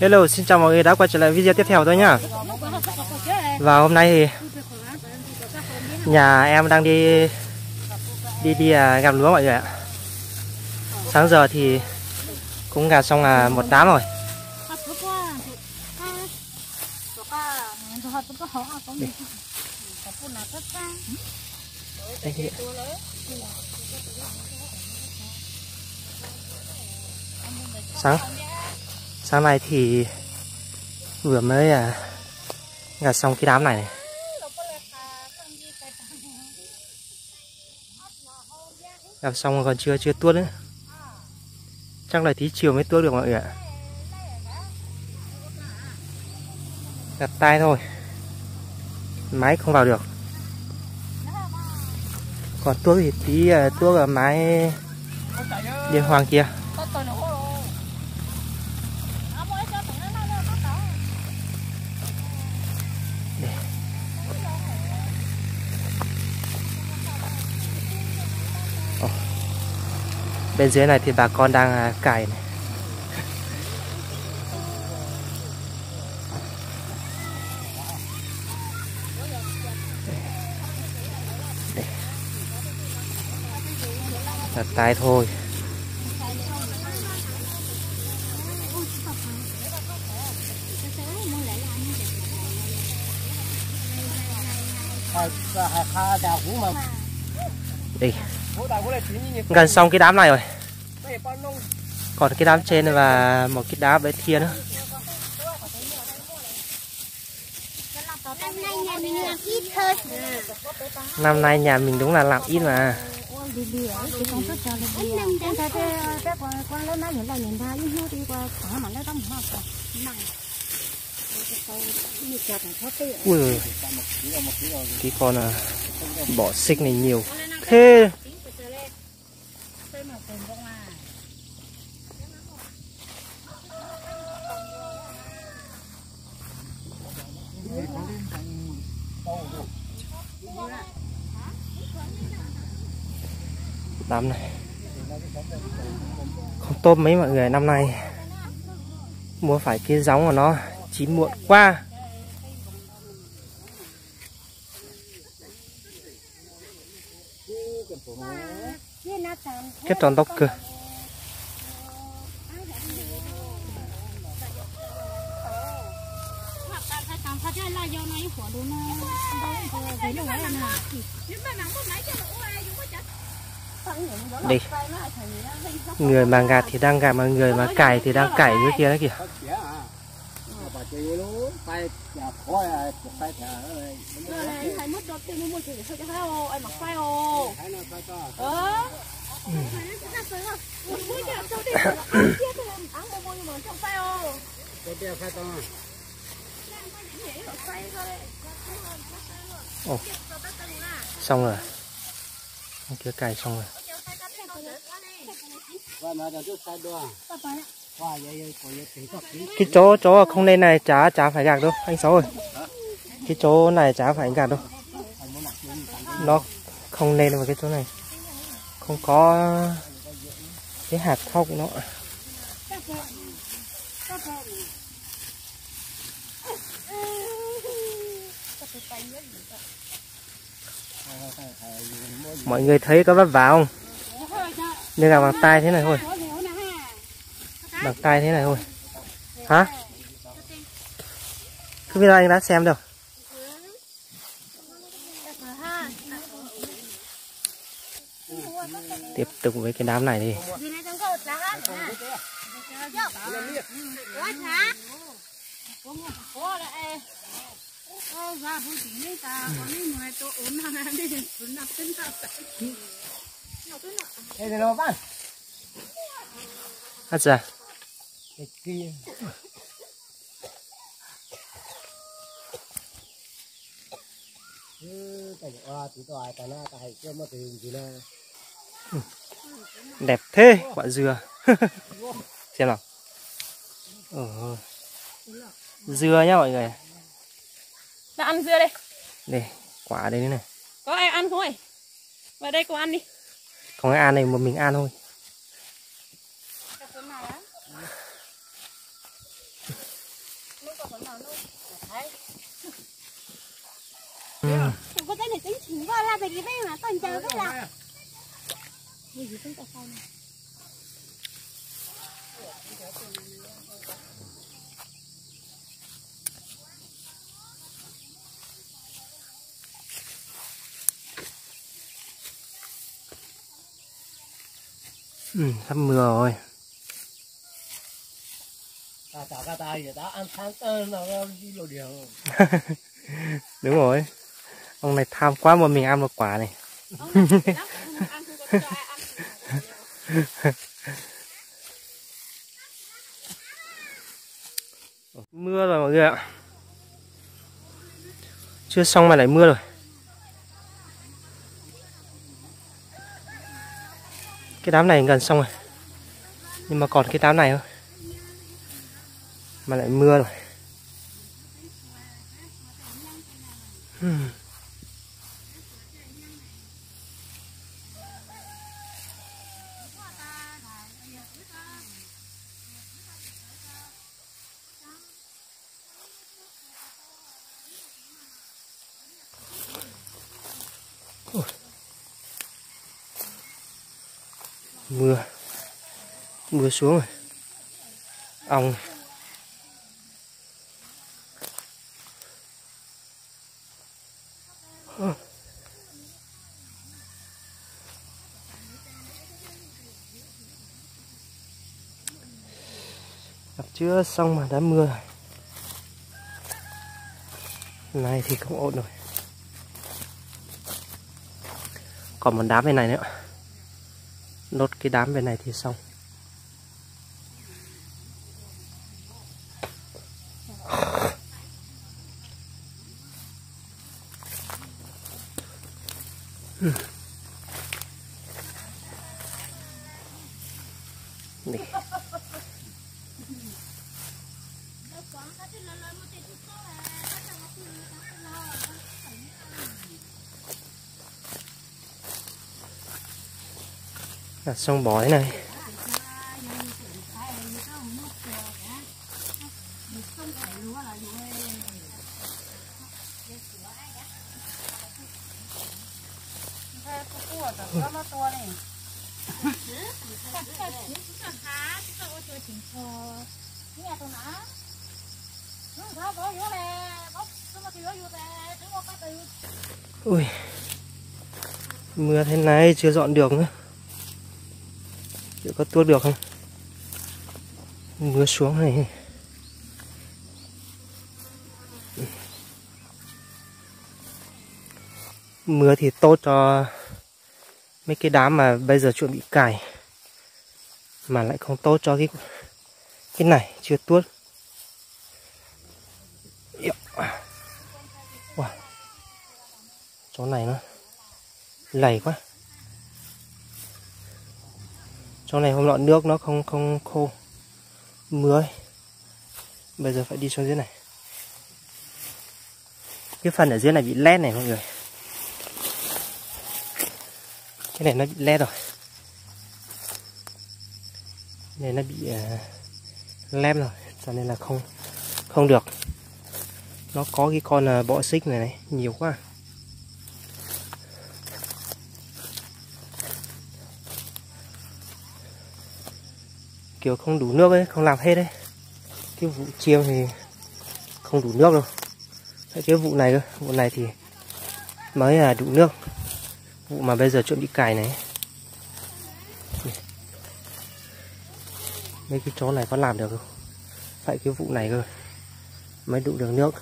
Hello, xin chào mọi người đã quay trở lại video tiếp theo tôi nhá. Và hôm nay thì nhà em đang đi gặt lúa mọi người ạ. Sáng giờ thì cũng gặt xong là một đám rồi. Đây. Sáng nay thì vừa mới gặt xong cái đám này này. Gặt xong còn chưa tuốt nữa. Chắc là tí chiều mới tuốt được mọi người ạ. Gặt tay thôi, máy không vào được. Còn tuốt thì tí tuốt ở máy điện hoàng kia. Bên dưới này thì bà con đang cày này. Đặt tay thôi. Đây. Gần xong cái đám này rồi. Còn cái đám trên và một cái đám bên kia nữa. Năm nay nhà mình đúng là làm ít mà. Ui, cái con bọ xích này nhiều thế. Đám này không tôm mấy mọi người, năm nay mua phải cái giống của nó chín muộn quá. Kết toàn tóc cơ. Đây. Người mà gạt thì đang gạt, mà người mà cày thì đang cày như kia đấy kìa. Oh. Xong rồi. Ông kia cày xong rồi. Cái chỗ không nên này chả phải gạt đâu anh Sáu ơi. Cái chỗ này chả phải gạt đâu, nó không nên vào cái chỗ này, không có cái hạt thóc nó. Mọi người thấy có vất vả không? Nên là bằng tay thế này thôi. Bằng tay thế này thôi. Hả? Cứ video anh đã xem đâu. Tiếp tục với cái đám này đi. Hát ra. Đẹp thế, quả dừa. Xem nào. Dừa nhá mọi người. Đã ăn dưa đây. Đây, quả đây này. Có ai ăn không ấy? Vào đây cô ăn đi. Không ai ăn này, một mình ăn thôi. Có cái này tính chỉnh vào là về cái bên mà toàn chờ cái là gì cũng tại sao này. Sắp mưa rồi. Đúng rồi. Ông này tham quá mà mình ăn được quả này. Mưa rồi mọi người ạ. Chưa xong mà lại mưa rồi. Cái đám này gần xong rồi. Nhưng mà còn cái đám này thôi. Mà lại mưa rồi. Mưa xuống rồi. Ong. Đập chưa xong mà đã mưa rồi. Này thì không ổn rồi. Còn một đám bên này nữa. Nốt cái đám bên này thì xong. Đặt xong bói này. Ui, mưa thế này chưa dọn được nữa. Liệu có tuốt được không? Mưa xuống này. Mưa thì tốt cho mấy cái đám mà bây giờ chuẩn bị cài, mà lại không tốt cho cái này chưa tuốt. Wow. Chỗ này nó lầy quá. Chỗ này hôm nọ nước nó không khô. Mưa ấy. Bây giờ phải đi xuống dưới này. Cái phần ở dưới này bị lét này mọi người. Cái này nó bị lét rồi. Này nó bị lem rồi, cho nên là không được. Nó có cái con bọ xích này này, nhiều quá. Kiểu không đủ nước ấy, không làm hết đấy. Cái vụ chiêm thì không đủ nước đâu. Cái vụ này thì mới là đủ nước. Vụ mà bây giờ chuẩn bị cài này. Mấy cái chó này có làm được không? Phải cái vụ này cơ mới đủ được nước.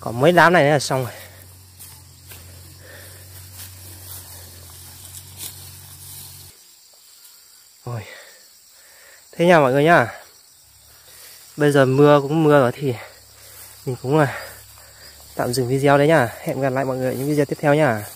Còn mấy đám này nữa là xong rồi. Rồi. Thế nha mọi người nhá. Bây giờ mưa cũng mưa rồi thì mình cũng tạm dừng video đấy nhá. Hẹn gặp lại mọi người những video tiếp theo nhá.